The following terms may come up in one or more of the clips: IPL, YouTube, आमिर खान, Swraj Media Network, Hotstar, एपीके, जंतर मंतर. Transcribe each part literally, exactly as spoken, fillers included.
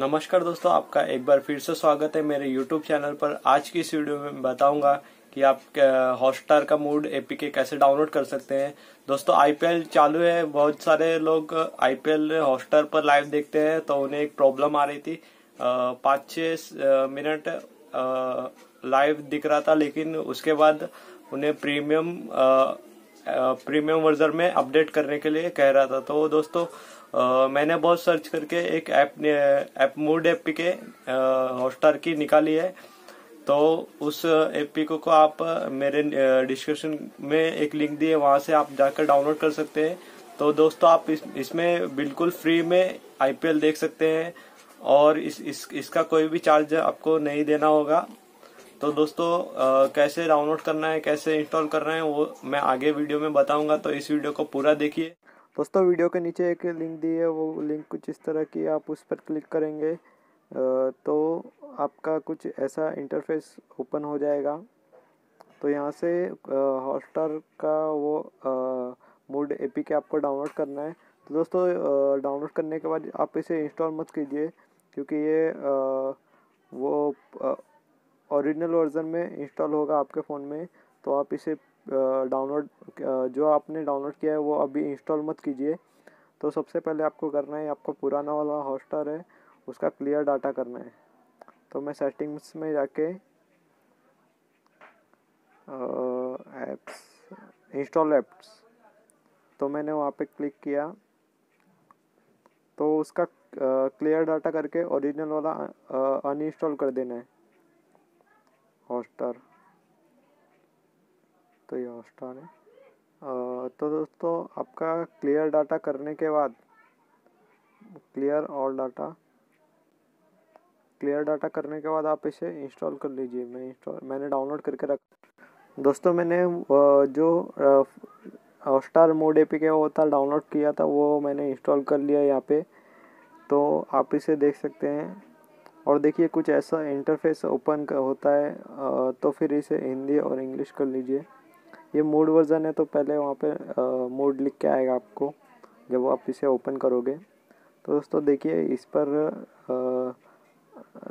नमस्कार दोस्तों, आपका एक बार फिर से स्वागत है मेरे YouTube चैनल पर। आज की इस वीडियो में बताऊंगा कि आप हॉटस्टार का मूड एपीके कैसे डाउनलोड कर सकते हैं। दोस्तों आई पी एल चालू है, बहुत सारे लोग आई पी एल हॉटस्टार पर लाइव देखते हैं, तो उन्हें एक प्रॉब्लम आ रही थी। पाँच छः मिनट लाइव दिख रहा था, लेकिन उसके बाद उन्हें प्रीमियम प्रीमियम वर्जन में अपडेट करने के लिए कह रहा था। तो दोस्तों Uh, मैंने बहुत सर्च करके एक app app mod A P K Hotstar की निकाली है, तो उस एपी को, को आप मेरे डिस्क्रिप्शन में एक लिंक दिए, वहां से आप जाकर डाउनलोड कर सकते हैं। तो दोस्तों आप इस इसमें बिल्कुल फ्री में आई पी एल देख सकते हैं और इस, इस इसका कोई भी चार्ज आपको नहीं देना होगा। तो दोस्तों uh, कैसे डाउनलोड करना है, कैसे इंस्टॉल करना है, वो मैं आगे वीडियो में बताऊंगा, तो इस वीडियो को पूरा देखिए। दोस्तों वीडियो के नीचे एक लिंक दी है, वो लिंक कुछ इस तरह की, आप उस पर क्लिक करेंगे तो आपका कुछ ऐसा इंटरफेस ओपन हो जाएगा। तो यहाँ से हॉटस्टार का वो मूड एपीके आपको डाउनलोड करना है। तो दोस्तों डाउनलोड करने के बाद आप इसे इंस्टॉल मत कीजिए, क्योंकि ये आ, वो ओरिजिनल वर्जन में इंस्टॉल होगा आपके फ़ोन में। तो आप इसे डाउनलोड uh, जो आपने डाउनलोड किया है वो अभी इंस्टॉल मत कीजिए। तो सबसे पहले आपको करना है, आपका पुराना वाला हॉटस्टार है उसका क्लियर डाटा करना है। तो मैं सेटिंग्स में जाके ऐप्स इंस्टॉल ऐप्स, तो मैंने वहाँ पे क्लिक किया, तो उसका क्लियर uh, डाटा करके ओरिजिनल वाला अनइंस्टॉल uh, कर देना है हॉटस्टार। तो ये हॉटस्टार है। तो दोस्तों आपका क्लियर डाटा करने के बाद क्लियर और डाटा क्लियर डाटा करने के बाद आप इसे इंस्टॉल कर लीजिए। मैं इंस्टॉल मैंने डाउनलोड करके रखा। दोस्तों मैंने जो हॉटस्टार मोड एपीके वो था डाउनलोड किया था, वो मैंने इंस्टॉल कर लिया यहाँ पे। तो आप इसे देख सकते हैं और देखिए कुछ ऐसा इंटरफेस ओपन होता है। तो फिर इसे हिंदी और इंग्लिश कर लीजिए। ये मूड वर्जन है, तो पहले वहाँ पे मूड लिख के आएगा आपको जब आप इसे ओपन करोगे। तो दोस्तों देखिए इस पर आ,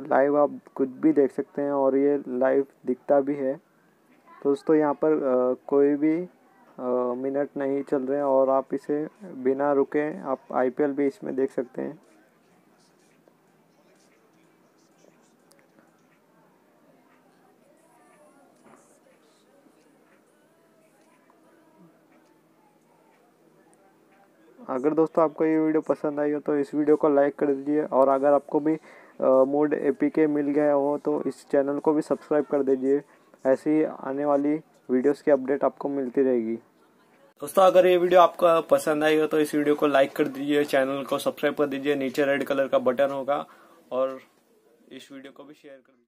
लाइव आप कुछ भी देख सकते हैं और ये लाइव दिखता भी है। तो दोस्तों यहाँ पर आ, कोई भी आ, मिनट नहीं चल रहे हैं और आप इसे बिना रुके आप आई पी एल भी इसमें देख सकते हैं। अगर दोस्तों आपको ये वीडियो पसंद आई हो तो इस वीडियो को लाइक कर दीजिए, और अगर आपको भी मूड एपीके मिल गया हो तो इस चैनल को भी सब्सक्राइब कर दीजिए। ऐसी आने वाली वीडियोस की अपडेट आपको मिलती रहेगी। दोस्तों अगर ये वीडियो आपको पसंद आई हो तो इस वीडियो को लाइक कर दीजिए, चैनल को सब्सक्राइब कर दीजिए, नीचे रेड कलर का बटन होगा, और इस वीडियो को भी शेयर कर दीजिए।